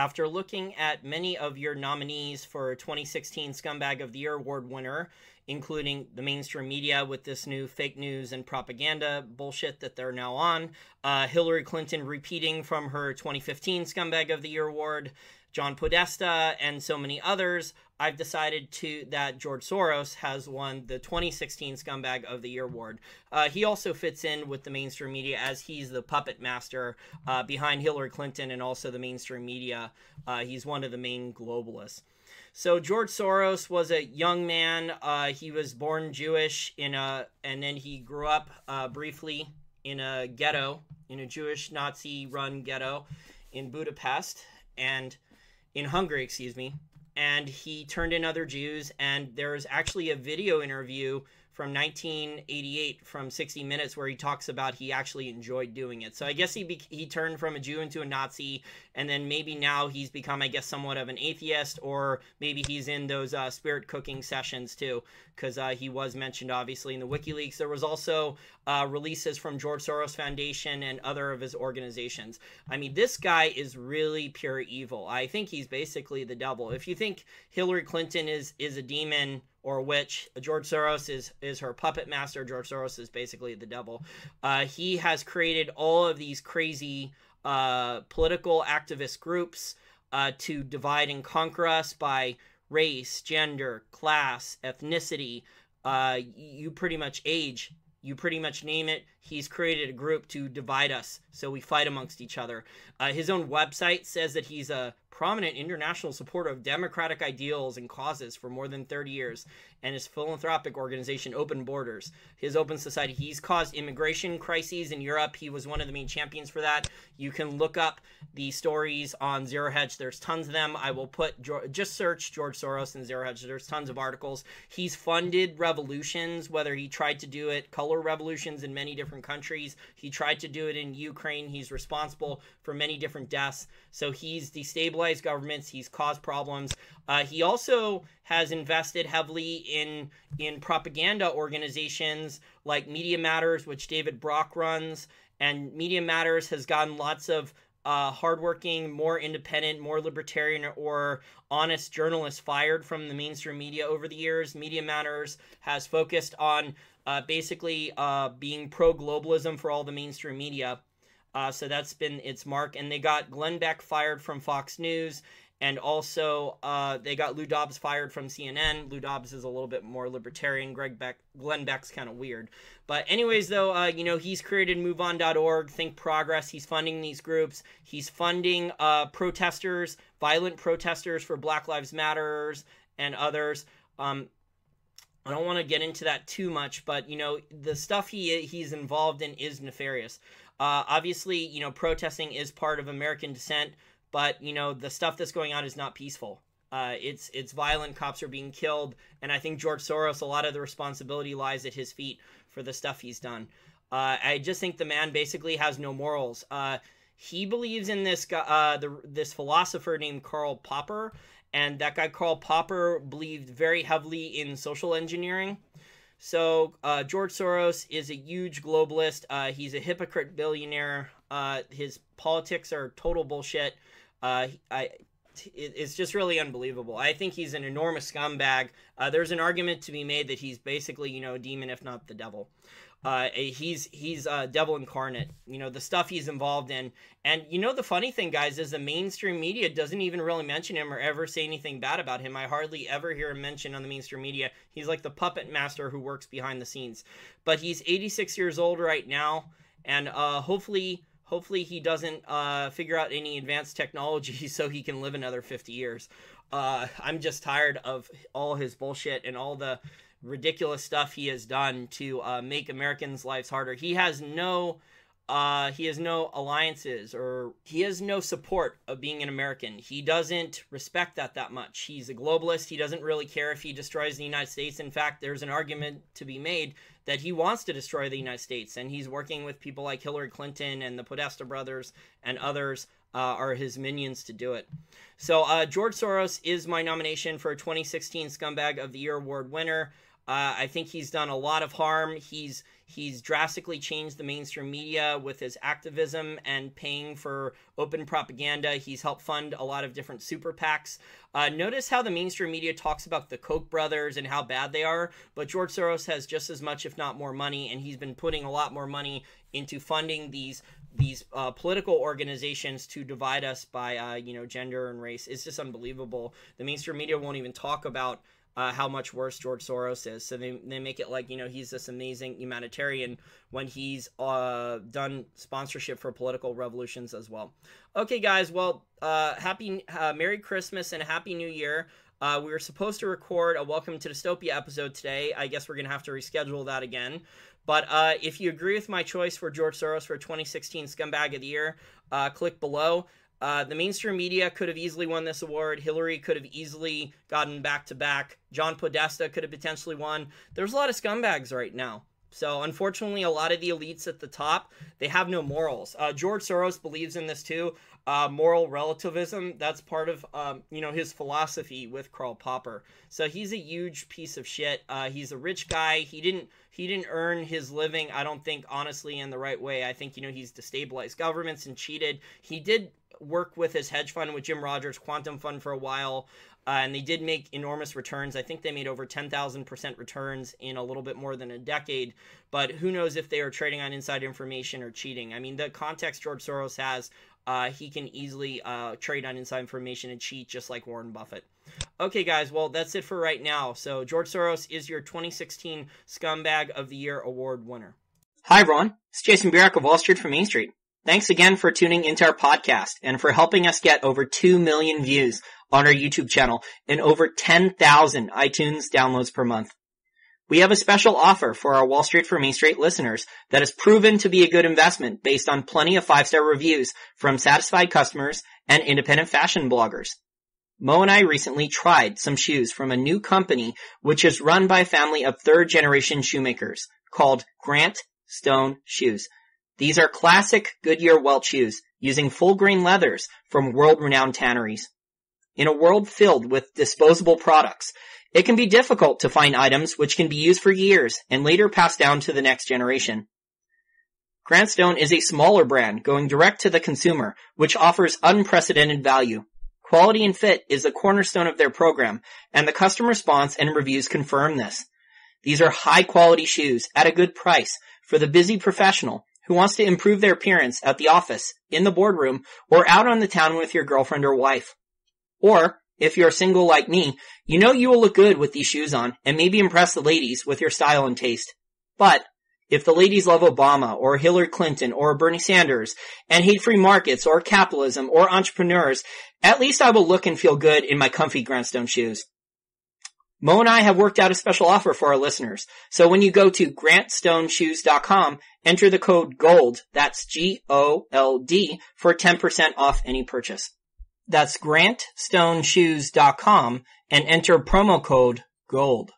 After looking at many of your nominees for 2016 Scumbag of the Year Award winner, including the mainstream media with this new fake news and propaganda bullshit that they're now on, Hillary Clinton repeating from her 2015 Scumbag of the Year Award, John Podesta, and so many others, I've decided that George Soros has won the 2016 Scumbag of the Year Award. He also fits in with the mainstream media as he's the puppet master behind Hillary Clinton and also the mainstream media. He's one of the main globalists. So George Soros was a young man. He was born Jewish and then he grew up briefly in a ghetto, in a Jewish Nazi-run ghetto in Budapest and in Hungary, excuse me. And he turned in other Jews, and there's actually a video interview from 1988 from 60 Minutes where he talks about he actually enjoyed doing it. So I guess he turned from a Jew into a Nazi, and then maybe now he's become, I guess, somewhat of an atheist, or maybe he's in those spirit cooking sessions too, because he was mentioned obviously in the WikiLeaks. There was also releases from George Soros Foundation and other of his organizations. I mean, this guy is really pure evil. I think he's basically the devil. If you think Hillary Clinton is a demon or a witch, George Soros is her puppet master. George Soros is basically the devil. He has created all of these crazy political activist groups to divide and conquer us by race, gender, class, ethnicity, you pretty much age. You pretty much name it. He's created a group to divide us, so we fight amongst each other. His own website says that he's a prominent international supporter of democratic ideals and causes for more than 30 years, and his philanthropic organization, Open Borders, his Open Society. He's caused immigration crises in Europe. He was one of the main champions for that. You can look up the stories on Zero Hedge. There's tons of them. I will just search George Soros and Zero Hedge. There's tons of articles. He's funded revolutions, whether he tried to do it, color revolutions in many different countries. He tried to do it in Ukraine. He's responsible for many different deaths. So he's destabilized governments. He's caused problems. He also has invested heavily in propaganda organizations like Media Matters, which David Brock runs, and Media Matters has gotten lots of hardworking, more independent, more libertarian or honest journalists fired from the mainstream media over the years. Media Matters has focused on basically being pro-globalism for all the mainstream media. So that's been its mark. And they got Glenn Beck fired from Fox News. And also they got Lou Dobbs fired from CNN. Lou Dobbs is a little bit more libertarian. Glenn Beck's kind of weird. But anyways, though, you know, he's created MoveOn.Org, Think Progress. He's funding these groups. He's funding protesters, violent protesters for Black Lives Matters and others. I don't want to get into that too much, but, you know, the stuff he's involved in is nefarious. Obviously, you know, protesting is part of American dissent, but, you know, the stuff that's going on is not peaceful. It's violent. Cops are being killed. And I think George Soros, a lot of the responsibility lies at his feet for the stuff he's done. I just think the man basically has no morals. He believes in this philosopher named Karl Popper. And that guy, Karl Popper, believed very heavily in social engineering. So George Soros is a huge globalist. He's a hypocrite billionaire. His politics are total bullshit. It's just really unbelievable. I think he's an enormous scumbag. There's an argument to be made that he's basically, you know, a demon, if not the devil. He's a devil incarnate, you know, the stuff he's involved in. And, you know, the funny thing, guys, is the mainstream media doesn't even really mention him or ever say anything bad about him. I hardly ever hear him mentioned on the mainstream media. He's like the puppet master who works behind the scenes. But he's 86 years old right now, and hopefully he doesn't figure out any advanced technology so he can live another 50 years. I'm just tired of all his bullshit and all the ridiculous stuff he has done to make Americans' lives harder. He has no alliances, or he has no support of being an American. He doesn't respect that much. He's a globalist. He doesn't really care if he destroys the United States. In fact, there's an argument to be made that he wants to destroy the United States, and he's working with people like Hillary Clinton and the Podesta brothers and others are his minions to do it. So George Soros is my nomination for a 2016 Scumbag of the Year Award winner. I think he's done a lot of harm. He's He's drastically changed the mainstream media with his activism and paying for open propaganda. He's helped fund a lot of different super PACs. Notice how the mainstream media talks about the Koch brothers and how bad they are, but George Soros has just as much, if not more, money, and he's been putting a lot more money into funding these political organizations to divide us by gender and race. It's just unbelievable. The mainstream media won't even talk about how much worse George Soros is. So they make it like, he's this amazing humanitarian when he's done sponsorship for political revolutions as well. Okay, guys. Well, Merry Christmas and Happy New Year. We were supposed to record a Welcome to Dystopia episode today. I guess we're going to have to reschedule that again. But if you agree with my choice for George Soros for 2016 Scumbag of the Year, click below. The mainstream media could have easily won this award. Hillary could have easily gotten back-to-back. John Podesta could have potentially won. There's a lot of scumbags right now. So, unfortunately, a lot of the elites at the top, they have no morals. George Soros believes in this, too. Moral relativism, that's part of, his philosophy with Karl Popper. So he's a huge piece of shit. He's a rich guy. He didn't earn his living, I don't think, honestly, in the right way. I think, he's destabilized governments and cheated. He did work with his hedge fund with Jim Rogers, Quantum Fund, for a while. And they did make enormous returns. I think they made over 10,000% returns in a little bit more than a decade. But who knows if they are trading on inside information or cheating. I mean, the context George Soros has, he can easily trade on inside information and cheat just like Warren Buffett. Okay, guys, well, that's it for right now. So George Soros is your 2016 Scumbag of the Year award winner. Hi, everyone. It's Jason Burack of Wall Street for Main Street. Thanks again for tuning into our podcast and for helping us get over 2 million views on our YouTube channel and over 10,000 iTunes downloads per month. We have a special offer for our Wall Street for Main Street listeners that has proven to be a good investment based on plenty of 5-star reviews from satisfied customers and independent fashion bloggers. Mo and I recently tried some shoes from a new company which is run by a family of third-generation shoemakers called Grant Stone Shoes. These are classic Goodyear welt shoes using full-grain leathers from world-renowned tanneries. In a world filled with disposable products, it can be difficult to find items which can be used for years and later passed down to the next generation. Grant Stone is a smaller brand going direct to the consumer, which offers unprecedented value. Quality and fit is the cornerstone of their program, and the customer response and reviews confirm this. These are high-quality shoes at a good price for the busy professional who wants to improve their appearance at the office, in the boardroom, or out on the town with your girlfriend or wife. Or, if you're single like me, you will look good with these shoes on and maybe impress the ladies with your style and taste. But, if the ladies love Obama or Hillary Clinton or Bernie Sanders and hate free markets or capitalism or entrepreneurs, at least I will look and feel good in my comfy Grant Stone shoes. Mo and I have worked out a special offer for our listeners. So when you go to GrantStoneShoes.com, enter the code GOLD, that's G-O-L-D, for 10% off any purchase. That's GrantStoneShoes.com and enter promo code GOLD.